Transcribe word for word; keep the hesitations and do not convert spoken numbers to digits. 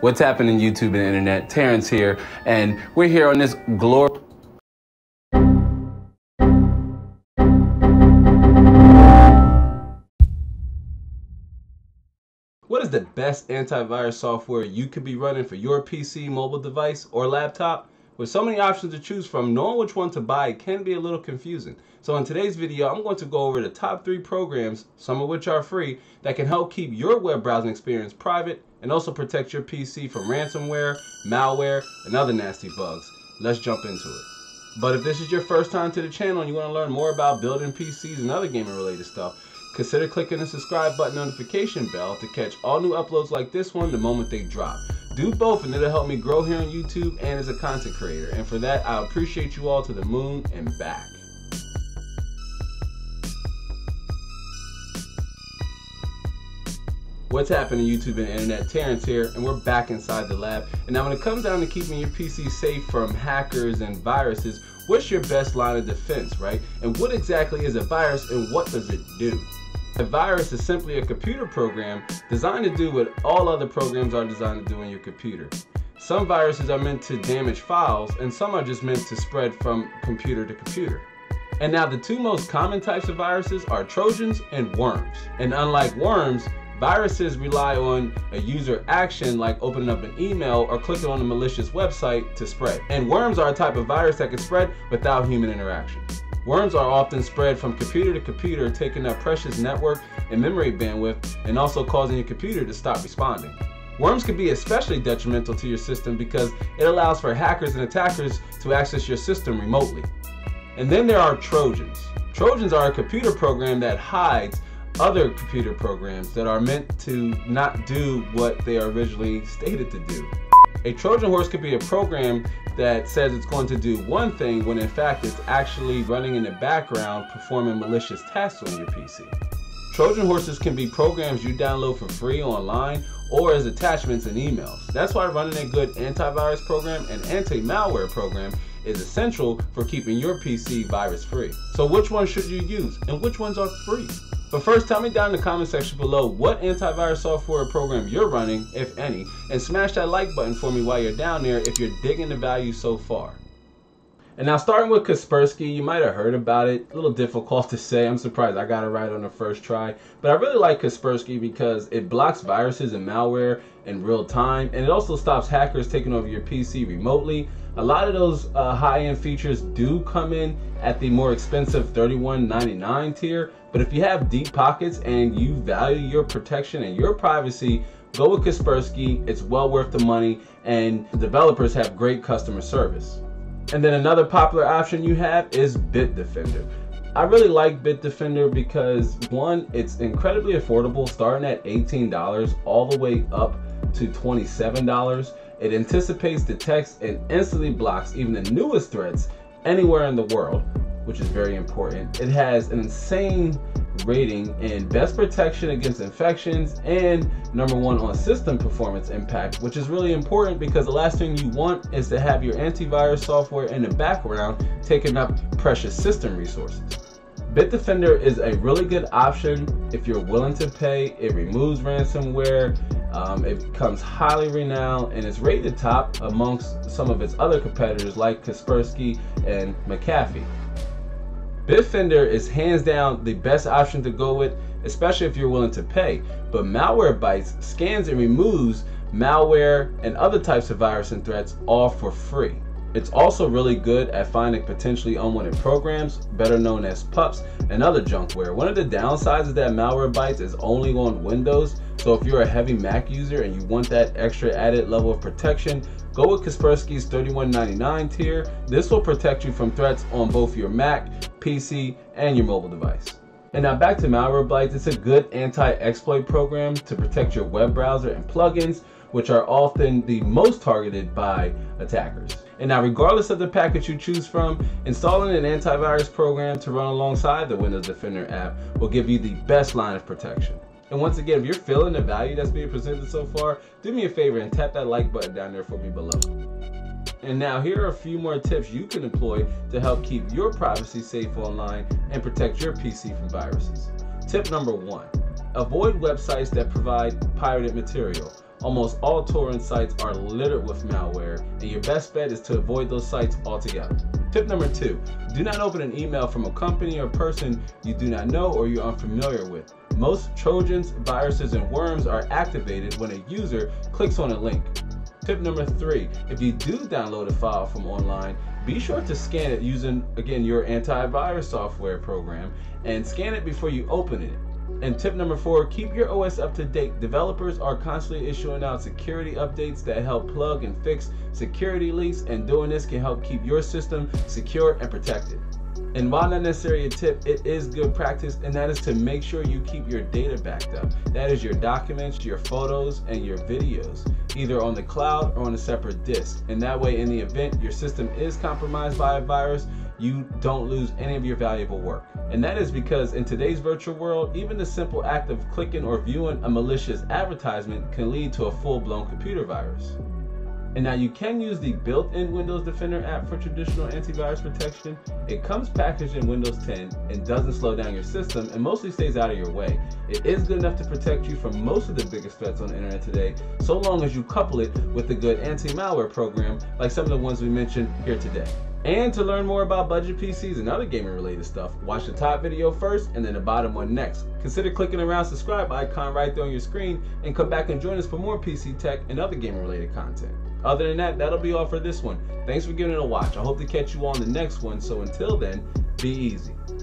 What's happening, YouTube and internet? Terrence here, and we're here on this glory. What is the best antivirus software you could be running for your P C, mobile device, or laptop? With so many options to choose from, knowing which one to buy can be a little confusing. So in today's video, I'm going to go over the top three programs, some of which are free, that can help keep your web browsing experience private and also protect your P C from ransomware, malware, and other nasty bugs. Let's jump into it. But if this is your first time to the channel and you want to learn more about building P Cs and other gaming related stuff, consider clicking the subscribe button notification bell to catch all new uploads like this one the moment they drop. Do both and it'll help me grow here on YouTube and as a content creator. And for that, I appreciate you all to the moon and back. What's happening, YouTube and internet? Terrence here, and we're back inside the lab. And now when it comes down to keeping your P C safe from hackers and viruses, what's your best line of defense, right? And what exactly is a virus and what does it do? A virus is simply a computer program designed to do what all other programs are designed to do in your computer. Some viruses are meant to damage files, and some are just meant to spread from computer to computer. And now the two most common types of viruses are Trojans and worms. And unlike worms, viruses rely on a user action like opening up an email or clicking on a malicious website to spread. And worms are a type of virus that can spread without human interaction. Worms are often spread from computer to computer, taking up precious network and memory bandwidth and also causing your computer to stop responding. Worms can be especially detrimental to your system because it allows for hackers and attackers to access your system remotely. And then there are Trojans. Trojans are a computer program that hides other computer programs that are meant to not do what they are originally stated to do. A Trojan horse could be a program that says it's going to do one thing when in fact it's actually running in the background performing malicious tasks on your P C. Trojan horses can be programs you download for free online or as attachments in emails. That's why running a good antivirus program and anti-malware program is essential for keeping your P C virus free. So which one should you use and which ones are free? But first, tell me down in the comment section below what antivirus software program you're running, if any, and smash that like button for me while you're down there if you're digging the value so far. And now starting with Kaspersky, you might have heard about it. A little difficult to say. I'm surprised I got it right on the first try. But I really like Kaspersky because it blocks viruses and malware in real time, and it also stops hackers taking over your P C remotely. A lot of those uh, high-end features do come in at the more expensive thirty-one ninety-nine tier, but if you have deep pockets and you value your protection and your privacy, go with Kaspersky. It's well worth the money, and developers have great customer service. And then another popular option you have is Bitdefender. I really like Bitdefender because, one, it's incredibly affordable, starting at eighteen dollars all the way up to twenty-seven dollars. It anticipates, detects, and instantly blocks even the newest threats anywhere in the world, which is very important. It has an insane rating in best protection against infections and number one on system performance impact, which is really important because the last thing you want is to have your antivirus software in the background taking up precious system resources. Bitdefender is a really good option if you're willing to pay. It removes ransomware. Um, it becomes highly renowned and is rated top amongst some of its other competitors like Kaspersky and McAfee. Bitdefender is hands down the best option to go with, especially if you're willing to pay. But Malwarebytes scans and removes malware and other types of virus and threats all for free. It's also really good at finding potentially unwanted programs, better known as pups, and other junkware. One of the downsides is that Malwarebytes is only on Windows, so if you're a heavy Mac user and you want that extra added level of protection, go with Kaspersky's thirty-one ninety-nine tier. This will protect you from threats on both your Mac, P C, and your mobile device. And now back to Malwarebytes. It's a good anti-exploit program to protect your web browser and plugins, which are often the most targeted by attackers. And now, regardless of the package you choose from, installing an antivirus program to run alongside the Windows Defender app will give you the best line of protection. And once again, if you're feeling the value that's being presented so far, do me a favor and tap that like button down there for me below. And now here are a few more tips you can employ to help keep your privacy safe online and protect your P C from viruses. Tip number one, avoid websites that provide pirated material. Almost all torrent sites are littered with malware, and your best bet is to avoid those sites altogether. Tip number two, do not open an email from a company or person you do not know or you're unfamiliar with. Most Trojans, viruses, and worms are activated when a user clicks on a link. Tip number three, if you do download a file from online, be sure to scan it using, again, your antivirus software program, and scan it before you open it. And tip number four, keep your O S up to date. Developers are constantly issuing out security updates that help plug and fix security leaks, and doing this can help keep your system secure and protected. And while not necessarily a tip, it is good practice, and that is to make sure you keep your data backed up. That is your documents, your photos, and your videos, either on the cloud or on a separate disk. And that way, in the event your system is compromised by a virus, you don't lose any of your valuable work. And that is because in today's virtual world, even the simple act of clicking or viewing a malicious advertisement can lead to a full-blown computer virus. And now you can use the built-in Windows Defender app for traditional antivirus protection. It comes packaged in Windows ten and doesn't slow down your system and mostly stays out of your way. It is good enough to protect you from most of the biggest threats on the internet today, so long as you couple it with a good anti-malware program like some of the ones we mentioned here today. And to learn more about budget P Cs and other gaming related stuff, watch the top video first and then the bottom one next. Consider clicking around subscribe icon right there on your screen, and come back and join us for more P C tech and other gaming related content. Other than that, that'll be all for this one. Thanks for giving it a watch. I hope to catch you all on the next one, so until then, be easy.